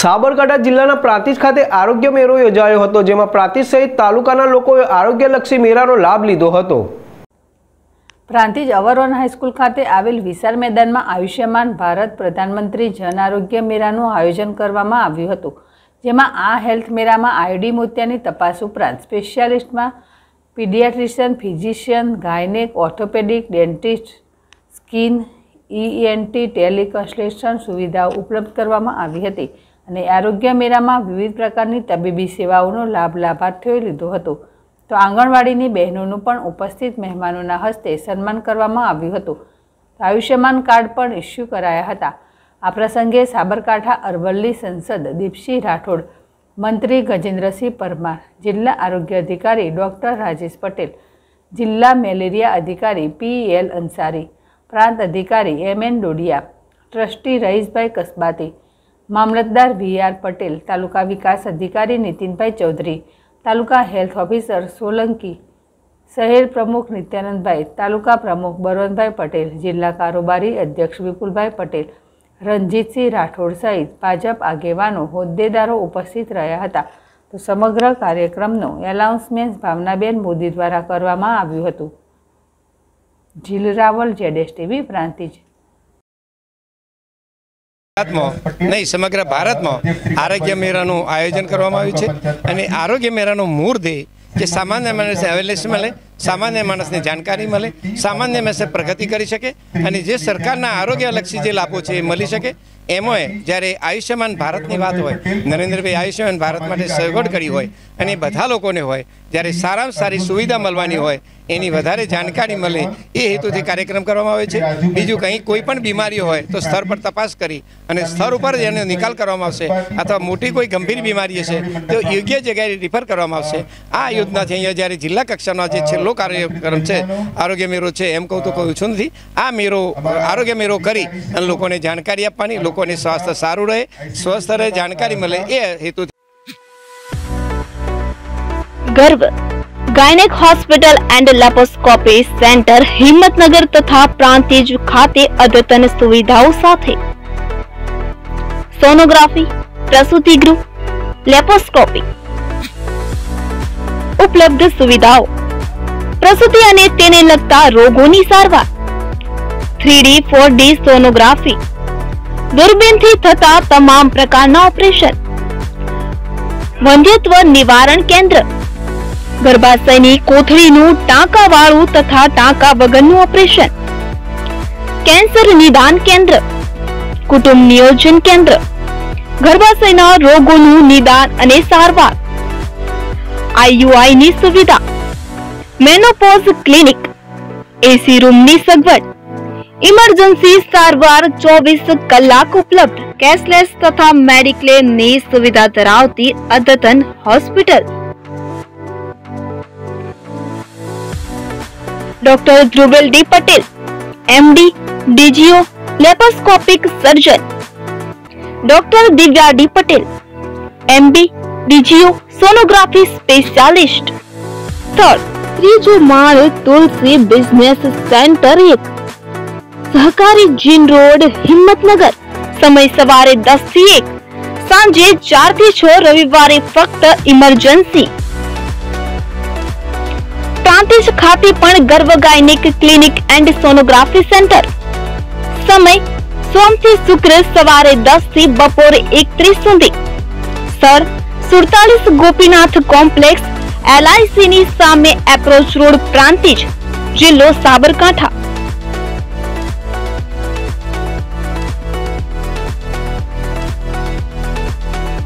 સાબરકાંઠા જિલ્લાના પ્રાંતિજ ખાતે આરોગ્ય મેળો યોજાયો હતો જેમાં પ્રાંતિજ સહિત તાલુકાના લોકોએ આરોગ્યલક્ષી મેળાનો લાભ લીધો હતો। પ્રાંતિજ અવરોહન હાઈસ્કૂલ ખાતે આવેલ વિશાળ મેદાનમાં આયુષ્યમાન ભારત પ્રધાનમંત્રી જન આરોગ્ય મેળાનું આયોજન કરવામાં આવ્યું હતું જેમાં આ હેલ્થ મેળામાં આઈડી મોતિયાની તપાસ ઉપરાંત સ્પેશિયાલિસ્ટમાં paediatrician, physician, gynaec, orthopaedic, dentist, skin, ENT, teleconsultation સુવિધાઓ ઉપલબ્ધ કરવામાં આવી હતી અને આરોગ્ય મેળામાં વિવિધ પ્રકારની તબીબી સેવાઓનો લાભ લાભાર્થીઓએ લીધો હતો। તો આંગણવાડીની બહેનોનું પણ ઉપસ્થિત મહેમાનોના હસ્તે સન્માન કરવામાં આવ્યું હતું। આયુષ્યમાન કાર્ડ પણ ઇસ્યુ કરાયા હતા। આ પ્રસંગે સાબરકાંઠા અરવલ્લી સંસદ દીપસિંહ રાઠોડ, મંત્રી ગજેન્દ્રસિંહ પરમાર, જિલ્લા આરોગ્ય અધિકારી ડૉક્ટર રાજેશ પટેલ, જિલ્લા મેલેરિયા અધિકારી PL અંસારી, પ્રાંત અધિકારી MN ડોડિયા, ટ્રસ્ટી રઈશભાઈ કસબાતી, મામલતદાર VR પટેલ, તાલુકા વિકાસ અધિકારી નીતિનભાઈ ચૌધરી, તાલુકા હેલ્થ ઓફિસર સોલંકી, શહેર પ્રમુખ નિત્યાનંદભાઈ, તાલુકા પ્રમુખ બળવંતભાઈ પટેલ, જિલ્લા કારોબારી અધ્યક્ષ વિપુલભાઈ પટેલ, રણજીતસિંહ રાઠોડ સહિત ભાજપ આગેવાનો, હોદ્દેદારો ઉપસ્થિત રહ્યા હતા। તો સમગ્ર કાર્યક્રમનો એનાઉન્સમેન્ટ ભાવનાબેન મોદી દ્વારા કરવામાં આવ્યું હતું। જીલ રાવલ, ZSTV, પ્રાંતિજ। नहीं समग्र भारत में आरोग्य मेला आयोजन कर आरोग्य मेला मूल ध्येय जो सामान्य मानस ने अवेरनेस मळे, सामान्य मानस ने जानकारी मळे, सामान्य मानस प्रगति करी शके अने जे सरकारना आरोग्यलक्षी जे लाभो छे मळी शके। एमोए ज्यारे आयुष्यमान भारतनी बात होय, नरेंद्र भाई आयुष्यमान भारत माटे सहयोग करी होय अने बधा लोकोने होय, ज्यारे सारामां सारी सुविधा मळवानी होय एनी वधारे जानकारी मळे ए हेतुथी कार्यक्रम करवामां आवे छे। बीजू कंई कोईपण बीमारी होय तो स्थळ पर तपास करी अने स्थळ उपर एनो निकाल करवामां आवशे अथवा मोटी कोई गंभीर बीमारी हशे तो योग्य जग्याए रिफर करवामां आवशे। आ योजना छे अहींया ज्यारे जिल्ला कक्षानो जे छेल्लो कार्यक्रम छे आरोग्य मेळो छे एम कहूं तो कहूं छुं नथी। आ मेळो आरोग्य मेळो करी अने लोकोने जानकारी आपवानी, लोकोने स्वास्थ्य सारू रहे, स्वस्थ रहे, जानकारी मळे ए हेतु। Garv gynaec hospital and laparoscopy centre Himmatnagar तथा प्रांतिज खाते अद्यतन सुविधाओं साथे सोनोग्राफी, प्रसूति गृह, लैप्रोस्कोपी उपलब्ध सुविधाओं, प्रसूति अने तेने लगता रोगोनी सारवार, 3D 4D सोनोग्राफी, दूरबीन थी थता तमाम प्रकारना ऑपरेशन, वंध्यत्व निवारण केंद्र, गर्भाशयनी कोथळीनुं टांकावाळुं तथा टांका वगरनुं ऑपरेशन, कैंसर निदान केंद्र, कुटुंब नियोजन केंद्र, गर्भाशयना रोगोनुं निदान अने सारवार, IUI नी सुविधा, मेनोपोज क्लिनिक, AC रूम नी सगवड, इमरजेंसी सारवार 24 कलाक उपलब्ध, कैशलेस तथा मेडिक्लेम नी सुविधा धरावती अद्यतन hospital. Doctor Dhruvel D Patel MD DGO laparoscopic surgeon, doctor Divya D Patel MB DGO sonography specialist. स्थल त्रीजो माळ तुलसी बिजनेस सेंटर 1 सहकारी जीन रोड हिम्मतनगर। समय सवारे 10 થી 1, સાંજે 4 થી 6, રવિવારે ફક્ત ઇમરજન્સી। પ્રાંતિજ ખાતે પણ Garv gynaec clinic and sonography centre. સમય સોમથી શુક્ર સવારે 10 થી બપોરે 1:30 સુધી। સર 47 ગોપીનાથ કોમ્પ્લેક્સ LIC ની સામે એપ્રોચ રોડ પ્રાંતિજ, જિલ્લો સાબરકાંઠા।